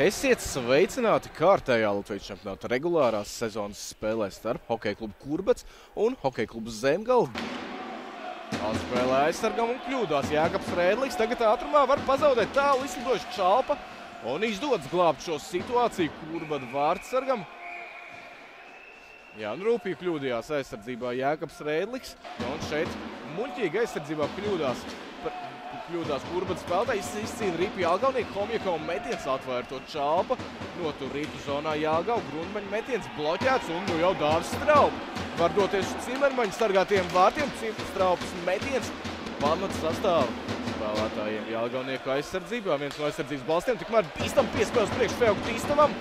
Esiet sveicināti kārtējā Latvijas čempionāta regulārās sezonas spēlē starp hokeja klubu Kurbads un hokeja klubu Zemgale. Tā spēlē aizsargam un kļūdās Jēkabs Redlihs. Tagad ātrumā var pazaudēt tālu izslidošu čalpa un izdodas glābt šo situāciju Kurbadu vārdsargam. Jā, un rūpīgi kļūdījās aizsardzībā Jēkabs Redlihs. Un šeit muļķīgi aizsardzībā kļūdās Kurbads spēlētājs, izcīna Ripu Jālgaunieka, Homjakovs metiens atvēra to čalpa, notur Ripu zonā Jālgau, Grundmaņa metiens bloķēts un nu jau Dāvis Straupa. Var doties Cimmermaņa sargātiem vārtiem, Straupas metiens pārmet sastāvu spēlētājiem Jālgaunieka aizsardzībā, viens no aizsardzības balstiem, tikmēr bīstam piespēles priekš Feogu Tīstavam.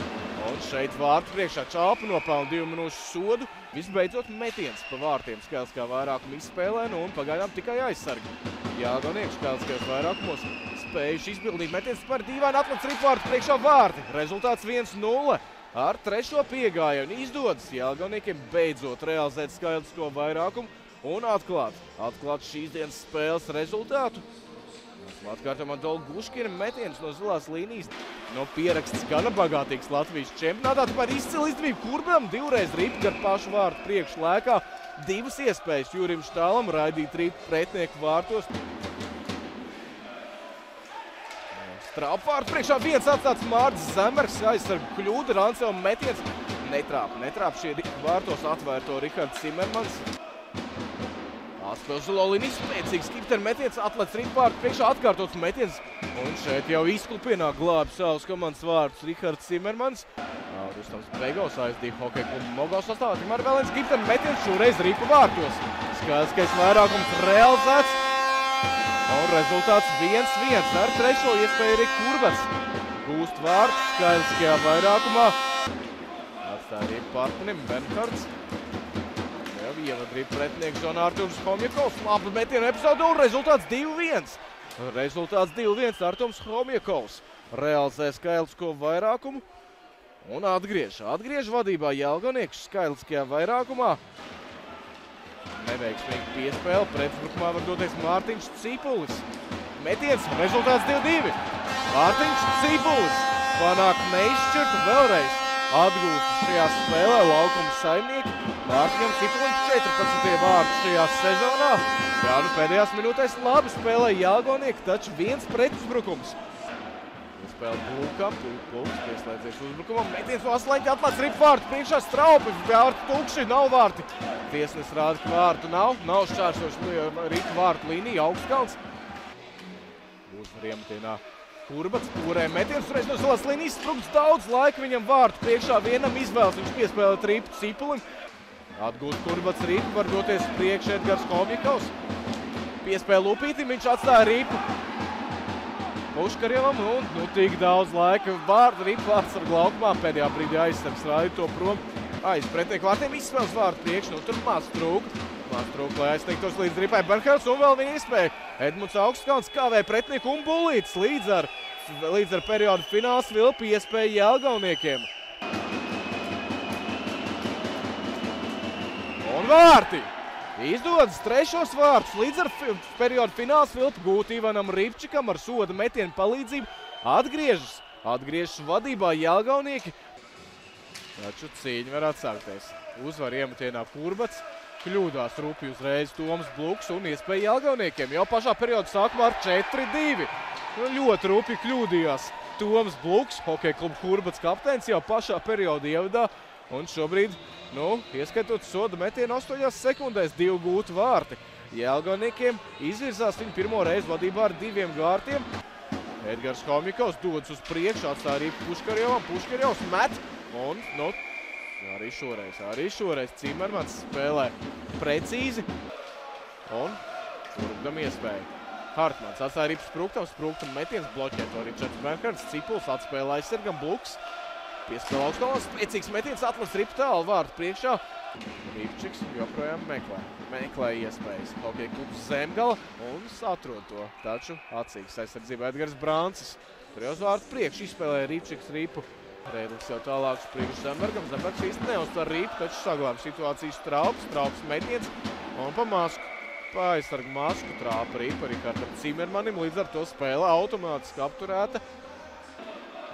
Un šeit vārtu priekšā čalpa nopelna 2 minūšu sodu. Visbeidzot metiens pa vārtiem skaidrs kā vairākumu izspēlē, nu un pagaidām tikai aizsarga. Jālgaunieks skaidrs kā vairākumos spējuši izbildīt metiens par dīvainu, atmets Ripvārtu priekšā vārti. Rezultāts 1-0 ar trešo piegājienu. Izdodas Jālgauniekiem beidzot realizēt skaidrisko vairākumu un atklāt šīs dienas spēles rezultātu. Atkārtojumā Dola Guškina metiens no zilās līnijas. No pieraksts gana bagātīgs Latvijas čempionātā. Tāpēc izcila izdevība Kurbam, divreiz ripa gar pašu vārtu priekšu lēkā. Divas iespējas Jūrim Štālam raidīt ripu pretnieku vārtos. Straupa vārtu priekšā viens atstāts Mārds Zemverks, aizsarga kļūda, Rancēvam metiens netrāp šie ripu vārtos, atvērto Ričards Cimmermanis. Atspēl zilo līniju, spēcīgs skipteru metiens, atlec Ripvārtu priekšā, atkārtots metiens. Un šeit jau izklupienā glābi savas komandas vārtus Ričards Cimmermanis. Rustams Begaus aizdīja hokeja klubu Mogaus sastāvā, tikmēr vēl viens skipteru metiens, šoreiz Ripu vārtos. Skaidriskais vairākums realizēts. Un rezultāts 1-1 ar trešo iespēju arī Kurbads. Gūst vārtu skaidriskajā vairākumā. Atstāja Ripu partnerim Bernhards. Ievad ripu pretnieku zonā Artūrs Homjakovs. Labi metienu epizodu un rezultāts 2-1. Rezultāts 2-1. Artūrs Homjakovs realizē skaidrisko vairākumu un atgriež vadībā Jālgaunieks skaidriskajā vairākumā. Neveiksmīgi piespēle. Pretbrukumā var doties Mārtiņš Cipulis. Metiens. Rezultāts 2-2. Mārtiņš Cipulis panāk neizšķirtu vēlreiz. Atgūst šajā spēlē laukuma saimnieki. Mārtiņam Cipulim 14. vārds šajā sezonā. Jā, nu pēdējās minūtēs labi spēlē Jālgaunieki, taču viens pretuzbrukums. Spēle Blukam, Bluks pieslēdzies uzbrukumam. Metiens no aslaņķa atklāts Ripu vārtu priekšā Straupi. Vārti tukši, nav vārti. Tiesnes rāda, ka vārtu nav. Nav šķēršoši Ripu vārtu līnija, Augstkauns. Uzvar iemetienā. Kurbads kūrē metiens, reiz no zilās līnijas trūks daudz laika viņam vārtu priekšā vienam izvēles. Viņš piespēlēt Ripu Cipulim. Atgūst Kurbads Ripu, var doties priekš Edgars Homjakovs. Piespēlē Lupītim, viņš atstāja Ripu Puškarjovam un nu tik daudz laika. Ripu vārds ar glaukumā pēdējā brīdī aizsargs rādi to prom. Aiz pretnieku vārtiem izspēles vārtu priekš, nu tur maz trūka. Lai aizteiktos līdz ripai Bernhards un vēl viņa iespēja. Edmunds Augstkauns kavē pretnieku un bulītis līdz ar periodu fināls Vilpa iespēja Jālgauniekiem. Un vārti! Izdodas trešos vārtus līdz ar periodu fināls Vilpa Gūtīvanam Ripčikam ar soda metienu palīdzību. Atgriežas vadībā Jālgaunieki. Taču cīņa var atsākties. Uzvar iemetienā Kurbads. Kļūdās rupi uzreiz Toms Bluks un iespēja Jālgauniekiem. Jau pašā periodu sākumā ar 4-2. Ļoti rupi kļūdījās Toms Bluks, hokeja kluba Kurbads kapteins, jau pašā periodu ievadā. Un šobrīd, nu, ieskaitot soda metienu 8 sekundēs, 2 gūti vārti. Jālgauniekiem izvirzās viņu pirmo reizi vadībā ar 2 vārtiem. Edgars Homjakovs dodas uz priekšu, atstāja arī Puškarjovam. Puškarjovs met un, nu, Arī šoreiz Cimmermanis spēlē precīzi un Spruktam iespēja. Hartmanns atstāja Ripu Spruktam metiens bloķēt to Richards Benkarts. Cipuls atspēlē aizsargam Bluks. Piespēlē Augstkauns, spēcīgs metiens, atlas Ripu tālu vārtu priekšā. Ripčiks joprojām meklē iespējas. Hokeja klubs Zemgale un satrod to. Taču atsīgs aizsardzībā Edgars Brancis. Tur jau uz vārtu priekš izspēlē Ripčiks Ripu. Redlis jau tālāk uz priekšu Zembergam. Zembergs īsti neuztver Ripu, taču saglāba situāciju Straupas metiens un pa masku. Pa aizsargu masku trāpa Ripa Ričardam Cimmermanim, līdz ar to spēle automātiski apturēta.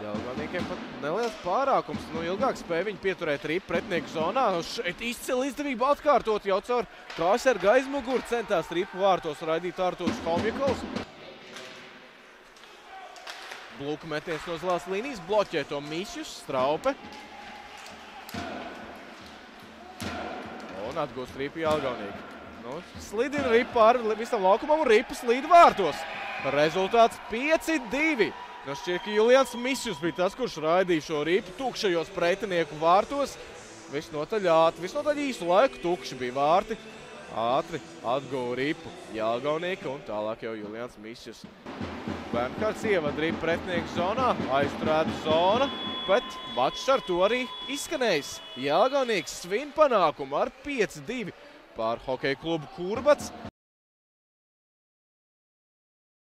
Jālgauniekiem pat neliels pārākums. Nu, ilgāk spēja viņi pieturēt ripu pretinieku zonā. Šeit izcila izdevība atkārtot jau caur kāsarga aizmuguru. Centās ripu vārtos raidīt Artūrs Homjakovs. Bluka meties no zilās līnijas, bloķē to Misjuns, Straupe. Un atgūst ripu Jālgaunieki. Nu, slidina ripu ar visam laukumam un ripu slīd vārtos. Rezultāts 5-2. Nu, šķiet, ka Jūlians Misjuns bija tas, kurš raidīja šo ripu tukšajos pretinieku vārtos. Visnotaļ ātri, visnotaļ īsu laiku tukši bija vārti. Ātri atguva ripu Jālgaunieki un tālāk jau Jūlians Misjuns. Benkarts ievad ripu pretinieku zonā, aizturēta zona, bet mačs ar to arī izskanējis. Jālgaunieks svin panākumu ar 5-2 pār hokeja klubu Kurbads.